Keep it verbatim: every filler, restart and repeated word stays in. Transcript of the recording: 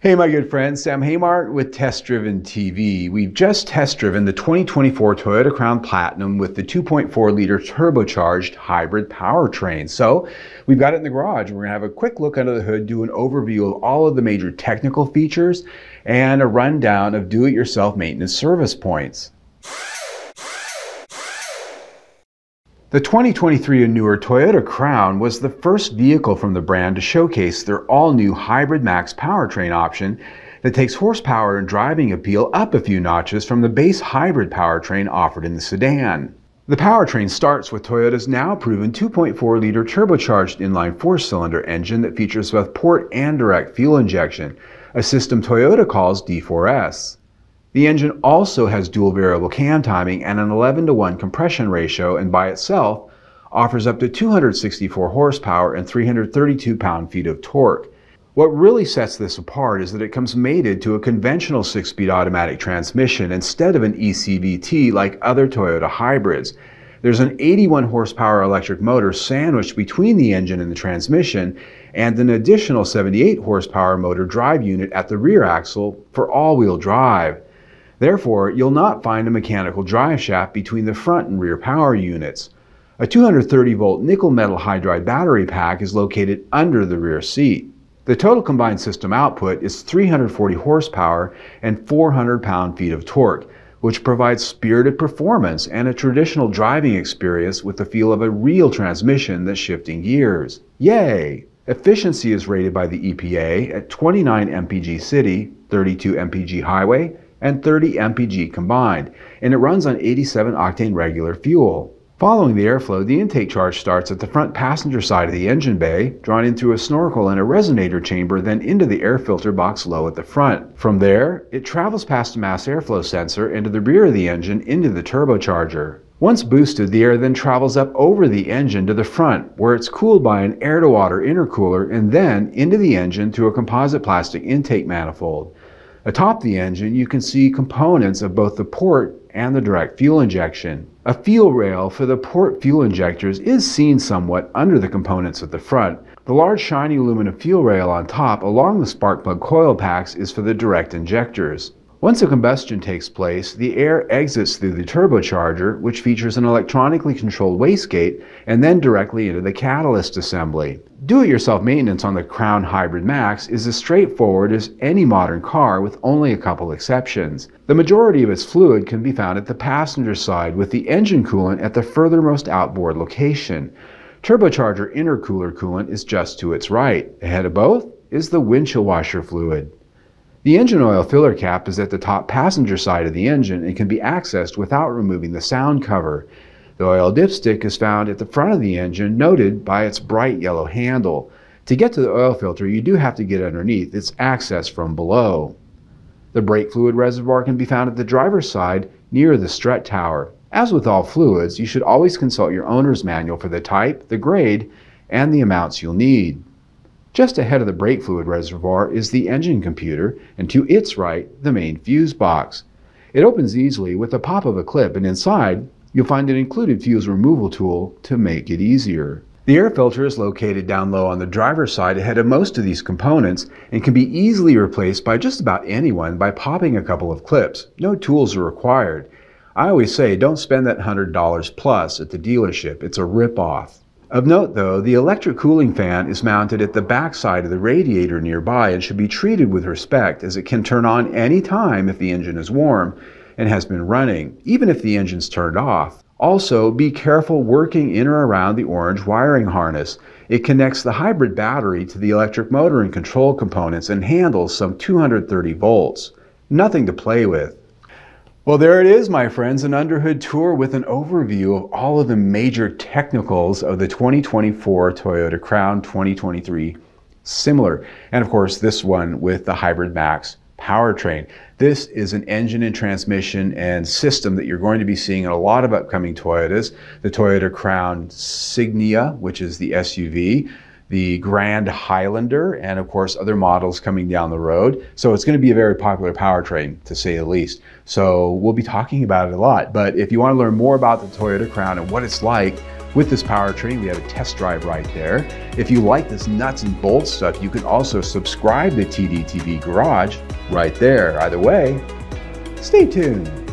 Hey my good friend, Sam Haymart with Test Driven T V. We've just test driven the twenty twenty-four Toyota Crown Platinum with the two point four liter turbocharged hybrid powertrain. So we've got it in the garage. We're gonna have a quick look under the hood, do an overview of all of the major technical features and a rundown of do-it-yourself maintenance service points. The twenty twenty-three and newer Toyota Crown was the first vehicle from the brand to showcase their all-new Hybrid Max powertrain option that takes horsepower and driving appeal up a few notches from the base hybrid powertrain offered in the sedan. The powertrain starts with Toyota's now proven two point four liter turbocharged inline four-cylinder engine that features both port and direct fuel injection, a system Toyota calls D four S. The engine also has dual variable cam timing and an eleven to one compression ratio, and by itself offers up to two hundred sixty-four horsepower and three hundred thirty-two pound-feet of torque. What really sets this apart is that it comes mated to a conventional six-speed automatic transmission instead of an E C V T like other Toyota hybrids. There's an eighty-one horsepower electric motor sandwiched between the engine and the transmission, and an additional seventy-eight horsepower motor drive unit at the rear axle for all-wheel drive. Therefore, you'll not find a mechanical drive shaft between the front and rear power units. A two hundred thirty volt nickel metal hydride battery pack is located under the rear seat. The total combined system output is three hundred forty horsepower and four hundred pound-feet of torque, which provides spirited performance and a traditional driving experience with the feel of a real transmission that's shifting gears. Yay! Efficiency is rated by the E P A at twenty-nine M P G city, thirty-two M P G highway, and thirty M P G combined, and it runs on eighty-seven octane regular fuel. Following the airflow, the intake charge starts at the front passenger side of the engine bay, drawn in through a snorkel and a resonator chamber, then into the air filter box low at the front. From there, it travels past a mass airflow sensor into the rear of the engine into the turbocharger. Once boosted, the air then travels up over the engine to the front, where it's cooled by an air-to-water intercooler and then into the engine through a composite plastic intake manifold. Atop the engine, you can see components of both the port and the direct fuel injection. A fuel rail for the port fuel injectors is seen somewhat under the components at the front. The large shiny aluminum fuel rail on top along the spark plug coil packs is for the direct injectors. Once a combustion takes place, the air exits through the turbocharger, which features an electronically controlled wastegate, and then directly into the catalyst assembly. Do-it-yourself maintenance on the Crown Hybrid Max is as straightforward as any modern car, with only a couple exceptions. The majority of its fluid can be found at the passenger side, with the engine coolant at the furthermost outboard location. Turbocharger intercooler coolant is just to its right. Ahead of both is the windshield washer fluid. The engine oil filler cap is at the top passenger side of the engine and can be accessed without removing the sound cover. The oil dipstick is found at the front of the engine, noted by its bright yellow handle. To get to the oil filter, you do have to get underneath. It's accessed from below. The brake fluid reservoir can be found at the driver's side near the strut tower. As with all fluids, you should always consult your owner's manual for the type, the grade, and the amounts you'll need. Just ahead of the brake fluid reservoir is the engine computer, and to its right, the main fuse box. It opens easily with the pop of a clip, and inside, you'll find an included fuse removal tool to make it easier. The air filter is located down low on the driver's side ahead of most of these components and can be easily replaced by just about anyone by popping a couple of clips. No tools are required. I always say don't spend that one hundred dollars plus at the dealership. It's a rip-off. Of note though, the electric cooling fan is mounted at the back side of the radiator nearby and should be treated with respect, as it can turn on any time if the engine is warm and has been running, even if the engine's turned off. Also, be careful working in or around the orange wiring harness. It connects the hybrid battery to the electric motor and control components and handles some two hundred thirty volts. Nothing to play with. Well, there it is, my friends, an underhood tour with an overview of all of the major technicals of the twenty twenty-four Toyota Crown twenty twenty-three similar, and of course this one with the Hybrid Max powertrain. This is an engine and transmission and system that you're going to be seeing in a lot of upcoming Toyotas. The Toyota Crown Signia, which is the S U V, the Grand Highlander, and of course other models coming down the road. So it's going to be a very popular powertrain, to say the least. So we'll be talking about it a lot. But if you want to learn more about the Toyota Crown and what it's like, With this powertrain, we have a test drive right there. If you like this nuts and bolts stuff, you can also subscribe to T D T V Garage right there. Either way, stay tuned.